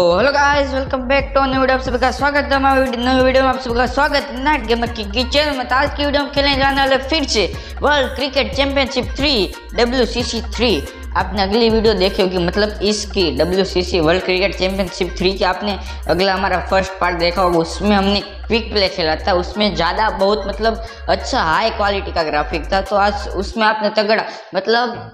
Hello guys, welcome back to new video. आप सबका स्वागत है हमारे न्यू वीडियो में। आप सबका स्वागत है नाइट गेमर की किचन में। आज की वीडियो में खेलने जाने वाले फिर से वर्ल्ड क्रिकेट चैंपियनशिप 3 WCC 3। आपने अगली वीडियो देखी होगी, मतलब इसकी WCC वर्ल्ड क्रिकेट चैंपियनशिप 3 की। आपने अगला हमारा फर्स्ट पार्ट देखा होगा, उसमें हमने क्विक प्ले खेला था। उसमें ज़्यादा बहुत मतलब अच्छा हाई क्वालिटी का ग्राफिक था। तो आज उसमें आपने तगड़ा मतलब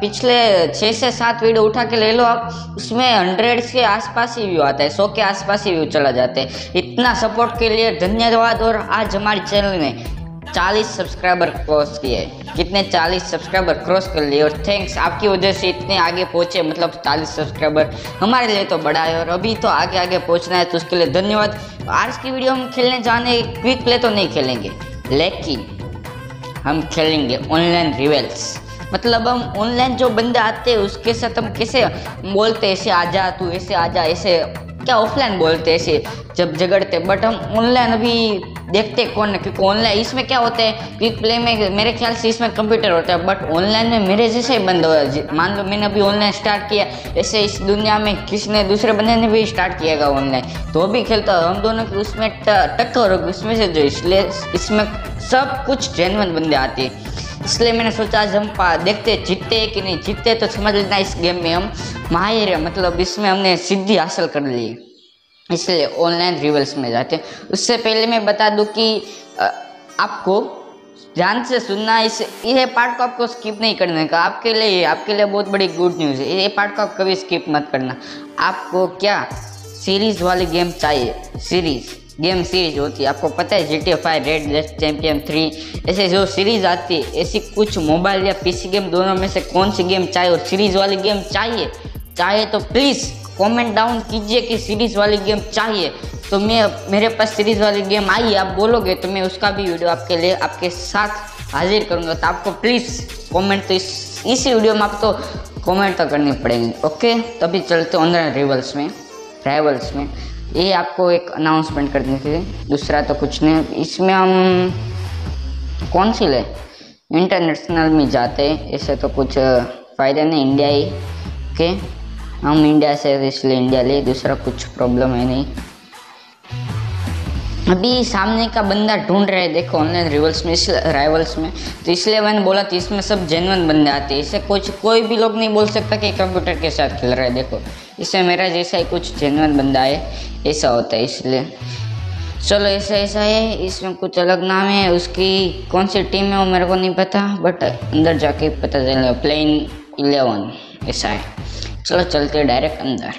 पिछले 6 से 7 वीडियो उठा के ले लो आप, उसमें 100 के आसपास ही व्यू आता है, 100 के आसपास ही व्यू चला जाते हैं। इतना सपोर्ट के लिए धन्यवाद। और आज हमारे चैनल में 40 सब्सक्राइबर क्रॉस किए। कितने 40 सब्सक्राइबर क्रॉस कर लिए, और थैंक्स, आपकी वजह से इतने आगे पहुंचे। मतलब 40 सब्सक्राइबर हमारे लिए तो बड़ा है, और अभी तो आगे आगे पहुंचना है, तो उसके लिए धन्यवाद। आज की वीडियो हम खेलने जाने क्विक प्ले तो नहीं खेलेंगे, लेकिन हम खेलेंगे ऑनलाइन रिवेल्स। मतलब हम ऑनलाइन जो बंदे आते हैं उसके साथ हम कैसे बोलते, ऐसे आ जा तू, ऐसे आ जा, ऐसे क्या ऑफलाइन बोलते, ऐसे जब झगड़ते। बट हम ऑनलाइन अभी देखते कौन है, क्योंकि ऑनलाइन इसमें क्या होता है, क्विक प्ले में मेरे ख्याल से इसमें कंप्यूटर होता है। बट ऑनलाइन में मेरे जैसे बंद हो, मान लो मैंने अभी ऑनलाइन स्टार्ट किया, ऐसे इस दुनिया में किसने दूसरे बंदे ने भी स्टार्ट कियागा ऑनलाइन, तो भी खेलता हम दोनों की उसमें टक्कर होगी। उसमें से जो इसलिए इसमें सब कुछ जेन्युइन बंदे आते हैं, इसलिए मैंने सोचा आज हम देखते जीतते कि नहीं। जीतते तो समझ लेना इस गेम में हम माहिर है, मतलब इसमें हमने सिद्धि हासिल कर ली, इसलिए ऑनलाइन रिवेल्स में जाते हैं। उससे पहले मैं बता दूं कि आपको ध्यान से सुनना, इस ये पार्ट को आपको स्किप नहीं करने का। आपके लिए बहुत बड़ी गुड न्यूज़ है। ये पार्ट को आप कभी स्किप मत करना। आपको क्या सीरीज़ वाली गेम चाहिए, सीरीज़ गेम सीरीज होती है, आपको पता है GTA 5, रेड डेड चैम्पियन 3, ऐसे जो सीरीज आती है। ऐसी कुछ मोबाइल या PC गेम दोनों में से कौन सी गेम चाहिए, और सीरीज़ वाली गेम चाहिए तो प्लीज़ कमेंट डाउन कीजिए कि सीरीज़ वाली गेम चाहिए। तो मेरे पास सीरीज़ वाली गेम आई, आप बोलोगे तो मैं उसका भी वीडियो आपके लिए आपके साथ हाजिर करूंगा। तो आपको प्लीज़ कमेंट तो इसी वीडियो में आपको कमेंट तो करनी पड़ेगी। ओके, तभी चलते ऑनलाइन राइवल्स में। ये आपको एक अनाउंसमेंट करनी थी, दूसरा तो कुछ नहीं। इसमें हम कौन सी ले, इंटरनेशनल में जाते, ऐसे तो कुछ फ़ायदा नहीं, इंडिया ही। ओके, हम इंडिया से, इसलिए इंडिया ले, दूसरा कुछ प्रॉब्लम है नहीं। अभी सामने का बंदा ढूंढ रहे, देखो ऑनलाइन राइवल्स में, तो इसलिए मैंने बोला था इसमें सब जेन्युइन बंदे आते हैं। इसे कोई भी लोग नहीं बोल सकता कि कंप्यूटर के साथ खेल रहा है। देखो इसमें मेरा जैसा ही कुछ जेन्युइन बंदा है, ऐसा होता है, इसलिए चलो ऐसा है। इसमें कुछ अलग नाम है, उसकी कौन सी टीम है वो मेरे को नहीं पता, बट अंदर जाके पता चलेगा। प्लेइंग 11 ऐसा है। चलो चलते डायरेक्ट अंदर।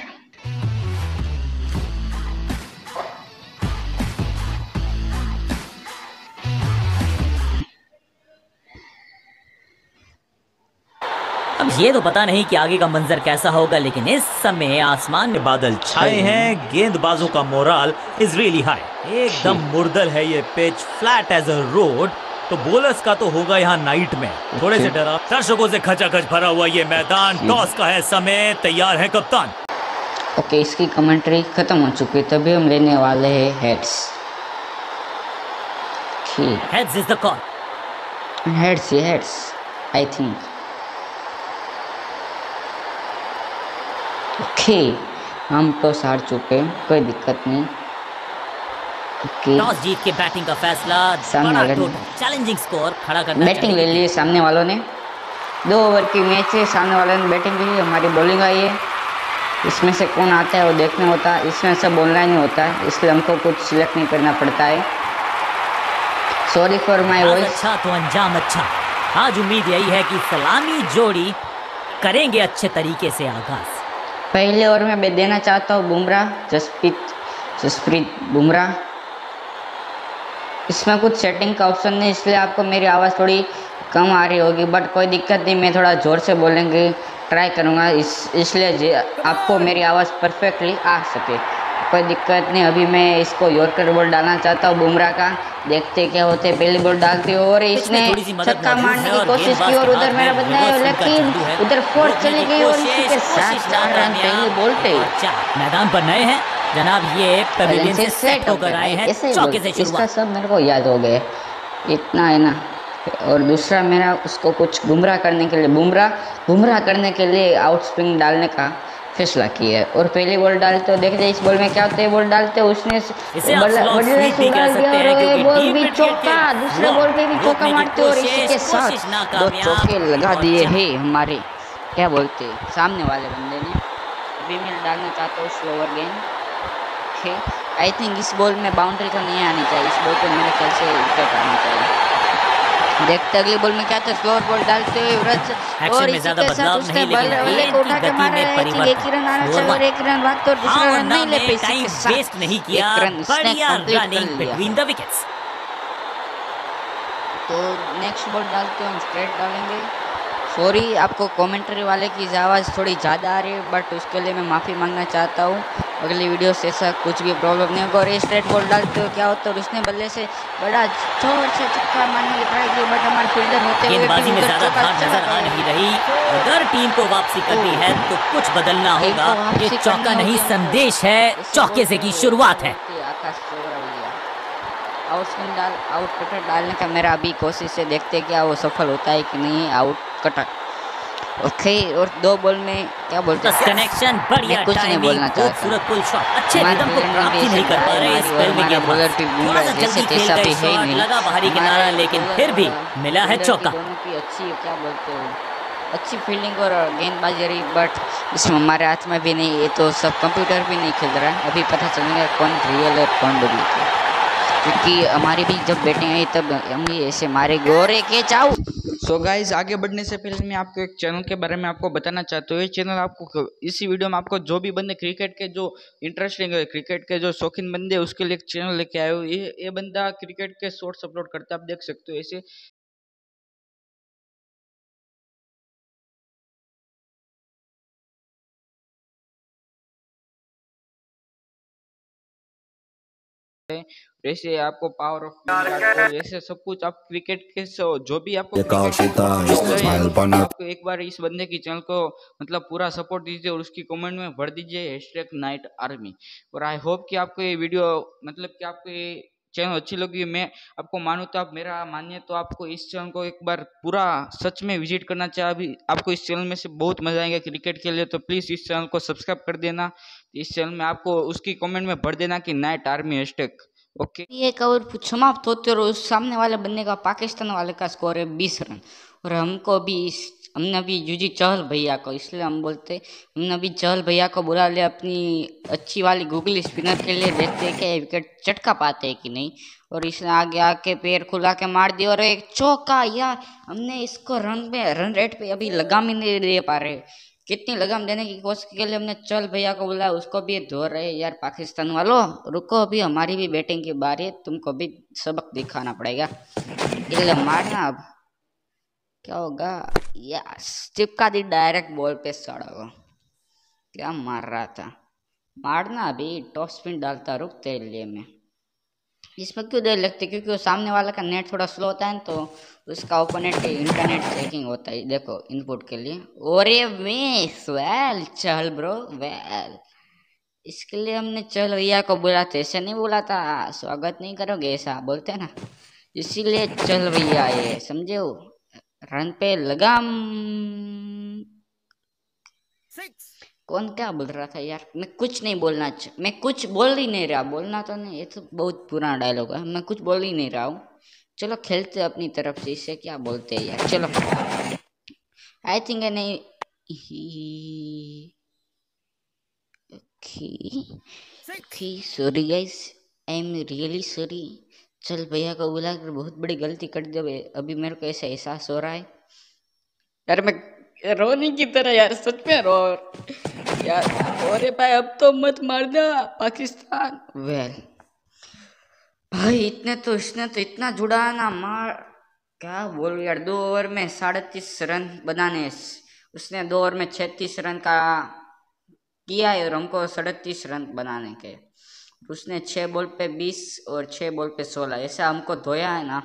अब ये तो पता नहीं कि आगे का मंजर कैसा होगा, लेकिन इस समय आसमान में बादल छाए हैं। गेंदबाजों का मोरल इज रियली हाई, एकदम मुर्दल है ये पिच, फ्लैट एज अ रोड। तो बोलर्स का तो होगा यहाँ नाइट में थोड़े से डरा। दर्शकों से खचाखच भरा हुआ ये मैदान, टॉस का है समय, तैयार है कप्तान। ओके, इसकी कमेंट्री खत्म हो चुकी, तभी हम लेने वाले हैं heads. Heads is the call, heads I think. Okay, हम टॉस हार चुके, कोई दिक्कत नहीं। टॉस जीत के बैटिंग का फैसला, बड़ा चैलेंजिंग स्कोर खड़ा करना। बैटिंग ले लिए सामने वालों ने, 2 ओवर की मैच है, सामने वालों ने बैटिंग ली, हमारी बॉलिंग आई है। इसमें से कौन आता है वो देखने होता है, इसमें सब ऑनलाइन ही होता है, इसलिए हमको कुछ सिलेक्ट नहीं करना पड़ता है। Sorry for my voice. अच्छा तो अंजाम अच्छा। आज उम्मीद यही है कि सलामी जोड़ी करेंगे अच्छे तरीके से आगाज। पहले ओवर में देना चाहता हूँ बुमराह, जसप्रीत बुमराह। इसमें कुछ सेटिंग का ऑप्शन नहीं, इसलिए आपको मेरी आवाज़ थोड़ी कम आ रही होगी, बट कोई दिक्कत नहीं, मैं थोड़ा ज़ोर से बोलेंगे ट्राई करूँगा, इसलिए आपको मेरी आवाज़ परफेक्टली आ सके, कोई दिक्कत नहीं। अभी मैं इसको यॉर्कर बॉल डालना चाहता हूँ बुमराह का, देखते क्या होते। पहली बॉल डालती है और इसने छक्का मारने की कोशिश की, और उधर मेरा बंदा है, लेकिन उधर फोर्स चली गई, और इसी के साथ 4 रन पहली बॉल पे। मैदान पर नए हैं जनाब, ये पवेलियन से सेट होकर आए हैं, चौके से शुरुआत। इसका सब मेरे को याद हो गया, इतना है ना। और दूसरा मेरा उसको कुछ गुमराह करने के लिए आउट स्पिन डालने का फैसला किया है। और पहले बॉल डालते हो, देखते हैं इस बॉल में क्या होता है, बॉल डालते हो उसने बॉल भी चौका, दूसरे बॉल पे भी चौका मारते हो और इसी के साथ दो चौके लगा दिए है हमारे, क्या बोलते हैं, सामने वाले बंदे ने। अभी मैं डालना चाहता हूँ स्लोअर गेंद, ठीक, आई थिंक इस बॉल में बाउंड्री का नहीं आनी चाहिए, इस बॉल को मेरे ख्याल से विकेट आना चाहिए। देखते अगले बॉल में क्या था, स्लोअर बॉल डालते हुए और इसी के साथ उसने बल्ले को उठा के मारा है, एक रन आना चाहिए और एक रन भागते और दूसरा रन नहीं ले पाए, इसके साथ एक रन उसने कंप्लीट कर लिया। तो नेक्स्ट बॉल डालते हैं, स्ट्रेट डालेंगे। सॉरी आपको कमेंट्री वाले की आवाज़ थोड़ी ज़्यादा आ रही है, बट उसके लिए मैं माफ़ी मांगना चाहता हूँ। अगली वीडियो से ऐसा कुछ भी प्रॉब्लम नहीं होगा। और ये स्ट्रेट बॉल डालते हो क्या होता है, और उसने बल्ले से बड़ा जोर से चक्का मारने की ट्राई की, बट हमारे फील्डर होते हुए गेंदबाजी में ज़्यादा धार नजर आ नहीं रही। अगर टीम को वापसी करनी है तो कुछ बदलना होगा। ये चौका नहीं संदेश है, चौके से की शुरुआत है। आउट स्पिन डाल, आउट कटर डालने का मेरा अभी कोशिश है, देखते क्या वो सफल होता है कि नहीं। Out cutter okay. और दो बॉल में क्या बोलते हैं, कनेक्शन बढ़िया, कुछ नहीं बोलना चाहता। पुल शॉट अच्छे रिदम को प्राप्त नहीं कर पा रहे, इस बॉल में बॉलर भी बूमर जैसे तैसा भी है नहीं, लगा बाहरी किनारा लेकिन फिर भी मिला है चौका। अच्छी क्या बोलते हो, अच्छी फील्डिंग और गेंदबाजी रही, बट इसमें हमारे हाथ में भी नहीं, ये तो सब कंप्यूटर भी नहीं खेल रहा है। अभी पता चलेगा कौन रियल है कौन डुप्लीकेट है, क्योंकि हमारी भी जब बैटिंग आई तब हम ये ऐसे मारे गोरे के चाऊ। सो गाइज, आगे बढ़ने से पहले मैं आपको एक चैनल के बारे में आपको बताना चाहता हूँ। ये चैनल आपको इसी वीडियो में आपको जो भी बंदे क्रिकेट के जो इंटरेस्टिंग है, क्रिकेट के जो शौकीन बंदे हैं, उसके लिए एक चैनल लेके आए हो। ये बंदा क्रिकेट के शॉर्ट्स अपलोड करता है, आप देख सकते हो ऐसे। वैसे आपको पावर ऑफ, वैसे सब कुछ आप क्रिकेट के जो भी आपको आपको एक बार इस बंदे की चैनल को मतलब पूरा सपोर्ट दीजिए और उसकी कमेंट में भर दीजिए #NightArmy। और आई होप कि आपको ये वीडियो मतलब कि आपको ये चैनल अच्छी लगी। मैं आपको मानूँ तो आप मेरा मानिए तो आपको इस चैनल को एक बार पूरा सच में विजिट करना चाहिए। अभी आपको इस चैनल में से बहुत मजा आएगा क्रिकेट के लिए, तो प्लीज़ इस चैनल को सब्सक्राइब कर देना। इस चैनल में आपको उसकी कमेंट में भर देना कि #NightArmy # ओके। ये कवर समाप्त होते और उस सामने वाले बंदे का, पाकिस्तान वाले का स्कोर है 20 रन। और हमको भी हमने अभी यूजी चहल भैया को, इसलिए हम बोलते हमने अभी चहल भैया को बुला लिया अपनी अच्छी वाली गूगली स्पिनर के लिए, देखते क्या विकेट चटका पाते हैं कि नहीं। और इसने आगे आके पैर खुला के मार दिया और एक चौका। यार हमने इसको रन रेट पे अभी लगाम ही नहीं दे पा रहे, कितनी लगाम देने की कोशिश के लिए हमने चहल भैया को बुलाया, उसको भी धो रहे। यार पाकिस्तान वालों रुको, अभी हमारी भी बैटिंग की बारी है, तुमको भी सबक दिखाना पड़ेगा, इसलिए मारना अब क्या होगा। यस, चिपका दी डायरेक्ट बॉल पे, सड़ा हुआ क्या मार रहा था, मारना अभी टॉप स्पिन डालता, रुक तेरे लिए मैं इसमें क्यों देर लगती, क्योंकि वो सामने वाला का नेट थोड़ा स्लो होता है ना, तो उसका ओपोनेंट इंटरनेट चेकिंग होता है, देखो इनपुट के लिए। और ये miss, well Chahal bro well, इसके लिए हमने चहल भैया को बोला था, ऐसे नहीं बोला था, स्वागत नहीं करोगे ऐसा बोलते ना, इसीलिए चहल भैया आए, समझे हो। रन पे लगाम, कौन क्या बोल रहा था यार, मैं कुछ नहीं बोलना, मैं कुछ बोल ही नहीं रहा, बोलना तो नहीं, ये तो बहुत पुराना डायलॉग है, मैं कुछ बोल ही नहीं रहा हूँ। चलो खेलते अपनी तरफ से, इसे क्या बोलते हैं यार, चलो आई थिंक नहीं okay, sorry guys, I am really sorry. चल भैया को बुलाकर बहुत बड़ी गलती कर दी, अभी मेरे को ऐसा एहसास हो रहा है यार, मैं रोने की तरह यार, सच में रो यार। अरे भाई अब तो मत मारना पाकिस्तान, वेल भाई इतने तो इसने तो इतना जुड़ा ना, मार क्या बोल यार। 2 ओवर में 37 रन बनाने, उसने 2 ओवर में 36 रन का किया है और हमको 37 रन बनाने के, उसने 6 बॉल पे 20 और 6 बॉल पे 16, ऐसा हमको धोया है ना।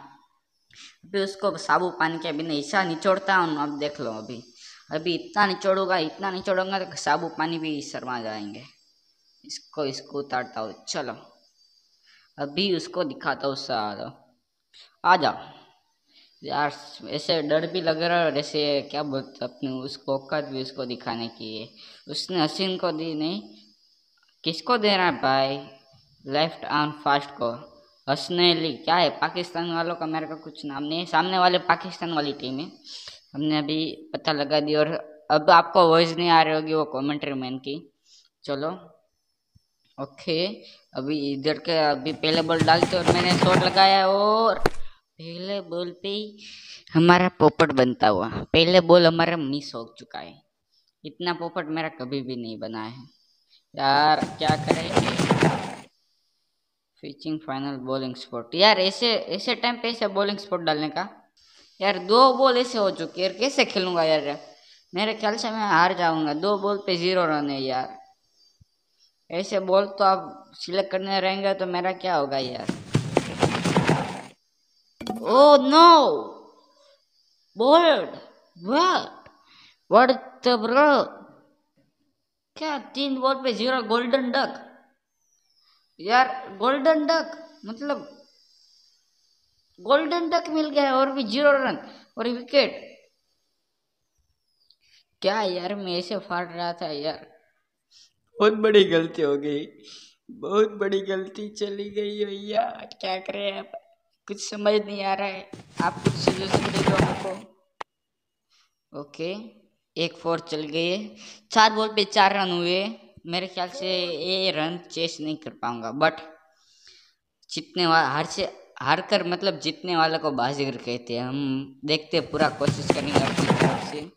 अभी उसको साबु पानी के अभी नहीं ऐसा निचोड़ता हूँ, अब देख लो अभी इतना निचोड़ूंगा तो साबु पानी भी शर्मा जाएंगे। इसको उतारता हूँ, चलो अभी उसको दिखाता हूँ, आ जाओ यार ऐसे डर भी लग रहा है, जैसे क्या बोलते अपने उसको औकात भी उसको दिखाने की है। उसने हसीन को दी नहीं, किसको दे रहा है भाई? लेफ्ट आर्म फास्ट को। हसने ली क्या है, पाकिस्तान वालों का मेरे का कुछ नाम नहीं है, सामने वाले पाकिस्तान वाली टीम है, हमने अभी पता लगा दी। और अब आपको वॉइस नहीं आ रही होगी वो कमेंट्री मैन की। चलो ओके, अभी इधर के अभी पहले बॉल डालते और मैंने शॉट लगाया और पहले बॉल पे हमारा पोपट बनता हुआ, पहले बॉल हमारा मिस हो चुका है। इतना पोपट मेरा कभी भी नहीं बना है यार, क्या करें। पिचिंग फाइनल बॉलिंग स्पॉट, यार ऐसे ऐसे टाइम पे ऐसे बॉलिंग स्पॉट डालने का, यार दो बॉल ऐसे हो चुके यार, कैसे खेलूंगा यार, मेरे ख्याल से मैं हार जाऊंगा। दो बॉल पे 0 रन है यार, ऐसे बॉल तो आप सिलेक्ट करने रहेंगे तो मेरा क्या होगा यार। Oh no bowled, what bro, क्या 3 बॉल पे 0 गोल्डन डक यार, गोल्डन डक मतलब गोल्डन डक मिल गया और भी 0 रन और विकेट। क्या यार मैं ऐसे फाड़ रहा था यार, बहुत बड़ी गलती हो गई, बहुत बड़ी गलती चली गई भैया, क्या करें आप, कुछ समझ नहीं आ रहा है, आप कुछ सजेशन दे दो हमको। ओके 1 4 चल गए, 4 बॉल पे 4 रन हुए, मेरे ख्याल से ये रन चेस नहीं कर पाऊंगा, बट जीतने वाला हार कर मतलब जीतने वाला को बाजीगर कहते हैं, हम देखते पूरा कोशिश करेंगे अपनी तरफ से।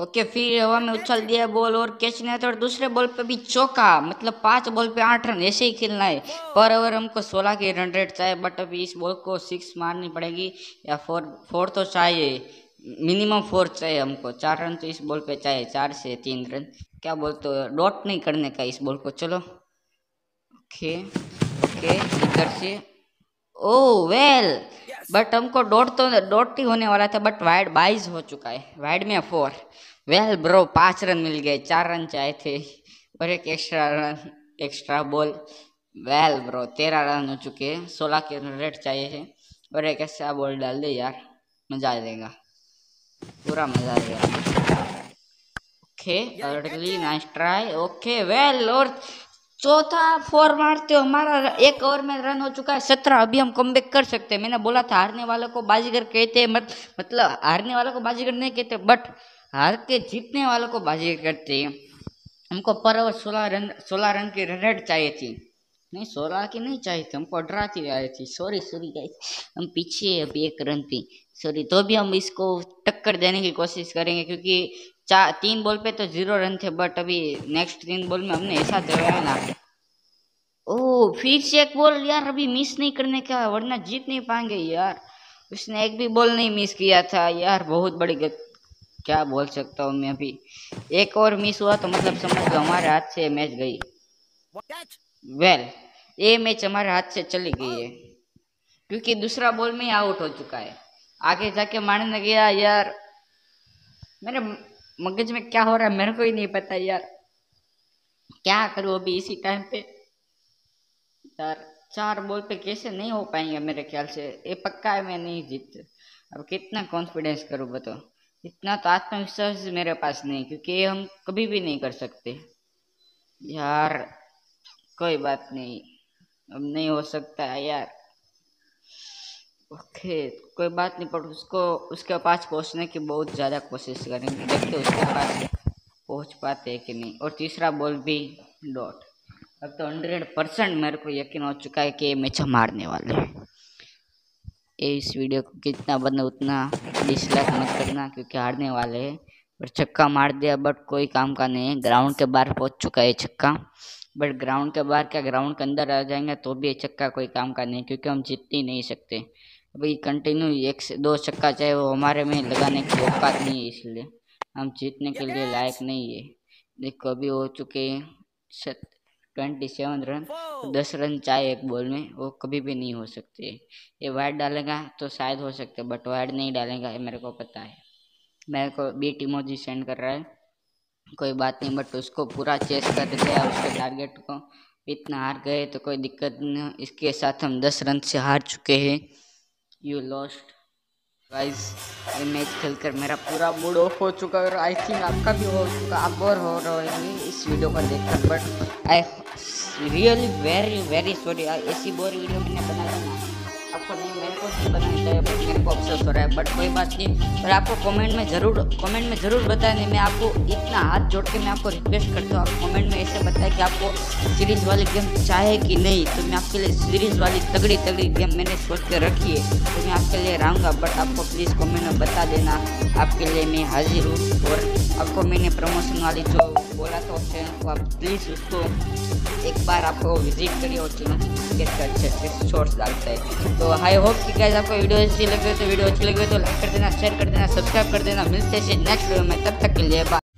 ओके फिर हवा में उछल दिया बॉल और कैच नहीं, तो दूसरे बॉल पे भी चौका, मतलब 5 बॉल पे 8 रन ऐसे ही खेलना है। पर ओवर हमको 16 के रन रेट चाहिए, बट अभी इस बॉल को 6 मारनी पड़ेगी या 4 तो चाहिए, मिनिमम 4 चाहिए हमको। 4 रन तो इस बॉल पे चाहिए, 4 से 3 रन, क्या बोलते हो, डॉट नहीं करने का इस बॉल को। चलो ओके इधर से, ओ वेल, बट हमको डॉट ही होने वाला था, बट वाइड 22 हो चुका है, वाइड में 4। वेल ब्रो 5 रन मिल गए, 4 रन चाहिए थे और 1 extra ball. Well bro 13 run हो चुके हैं, 16 के रेट चाहिए है और 1 एक्स्ट्रा बॉल डाल दे यार, मजा आ जाएगा, पूरा मजा आ गया। Okay early nice try. Okay well और चौथा 4 मारते हो, हमारा 1 ओवर में रन हो चुका है 17। अभी हम कमबैक कर सकते हैं। मैंने बोला था हारने वालों को बाजीगर कहते हैं, मतलब हारने वालों को बाजीगर नहीं कहते, बट हार के जीतने वालों को बाजीगर करते हैं। हमको पर ओवर 16 रन की रन रेट चाहिए थी, नहीं 16 की नहीं चाहिए थी, हमको 18 की आई थी। सॉरी गाइस, हम पीछे अभी 1 रन थी, सॉरी। तो भी हम इसको टक्कर देने की कोशिश करेंगे, क्योंकि 3 बॉल पे तो 0 रन थे, बट अभी नेक्स्ट 3 बॉल में हमने ऐसा दबाया ना। ओ फिर से 1 बॉल यार, अभी मिस नहीं करने का, वरना जीत नहीं पाएंगे यार। उसने 1 भी बॉल नहीं मिस किया था यार, बहुत बड़ी क्या बोल सकता हूँ मैं। अभी 1 और मिस हुआ तो मतलब समझ लो हमारे हाथ से मैच गई। वेल ये मैच हमारे हाथ से चली गई है, क्योंकि दूसरा बॉल में आउट हो चुका है। आगे जाके मारने गया यार, मेरे मगज में क्या हो रहा है मेरे को ही नहीं पता यार, क्या करूँ अभी इसी टाइम पे यार। 4 बॉल पे कैसे नहीं हो पाएंगे मेरे ख्याल से, ये पक्का है मैं नहीं जीत। अब कितना कॉन्फिडेंस करूँ बताओ, इतना तो आत्मविश्वास मेरे पास नहीं, क्योंकि ये हम कभी भी नहीं कर सकते यार। कोई बात नहीं, अब नहीं हो सकता है यार। ओके कोई बात नहीं, पर उसके पास पहुंचने की बहुत ज़्यादा कोशिश करेंगे, देखते उसके पास पहुंच पाते हैं कि नहीं। और तीसरा बॉल भी डॉट, अब तो 100% मेरे को यकीन हो चुका है कि ये मैच हम हारने वाले हैं। इस वीडियो को कितना बने उतना डिसलाइक मत करना, क्योंकि हारने वाले हैं। और छक्का मार दिया बट कोई काम का नहीं है, ग्राउंड के बाहर पहुँच चुका है छक्का, बट ग्राउंड के बाहर क्या ग्राउंड के अंदर आ जाएंगे तो भी ये छक्का कोई काम का नहीं, क्योंकि हम जीत ही नहीं सकते। अभी कंटिन्यू 1 से 2 छक्का चाहे वो हमारे में लगाने की औकात नहीं है, इसलिए हम जीतने के लिए लायक नहीं है। देखो अभी हो चुके 27 रन, 10 रन चाहे 1 बॉल में, वो कभी भी नहीं हो सकते। ये वाइड डालेगा तो शायद हो सकते, बट वाइड नहीं डालेगा ये मेरे को पता है। मेरे को बीट इमोजी सेंड कर रहा है, कोई बात नहीं, बट उसको पूरा चेस कर दिया उसके टारगेट को, इतना हार गए तो कोई दिक्कत नहीं। इसके साथ हम 10 रन से हार चुके हैं। You lost guys. ये मैच खेलकर मेरा पूरा मूड ऑफ हो चुका है और आई थिंक आपका भी हो चुका। आप बोर हो रहे होंगे इस वीडियो को देखकर, but I really very very sorry. ऐसी बोर वीडियो मैंने बनाया ना आपको, नहीं मेरे को नहीं बनाना चाहिए, बट मेरे को अफसोस हो रहा है, बट कोई बात नहीं। और आपको कमेंट में ज़रूर बताएं। मैं आपको इतना हाथ जोड़ के मैं आपको रिक्वेस्ट करता हूँ, आप कमेंट में ऐसे बताएं कि आपको सीरीज़ वाली गेम चाहे कि नहीं। तो मैं आपके लिए सीरीज़ वाली तगड़ी तगड़ी गेम मैंने सोच कर रखी है, तो मैं आपके लिए रहूँगा, बट आपको प्लीज़ कॉमेंट में बता देना। आपके लिए मैं हाजिर हूँ। और आपको मैंने प्रमोशन वाली जो बोला था चैनल को, आप प्लीज़ उसको एक बार आपको विजिट करिए और चैनल कैसे अच्छे अच्छे शॉर्ट्स डालते हैं। तो आई होप कि गाइस आपको वीडियो अच्छी लगी हो तो लाइक कर देना, शेयर कर देना, सब्सक्राइब कर देना। मिलते हैं नेक्स्ट वीडियो में, तब तक के लिए बाय।